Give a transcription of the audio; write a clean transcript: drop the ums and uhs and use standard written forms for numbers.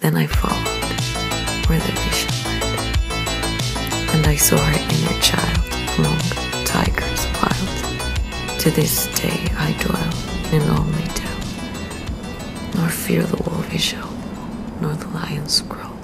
Then I followed where the vision led, and I saw her inner child, long tigers wild. To this day I dwell in a lonely dell, nor fear the wolvish owl, nor the lion's growl.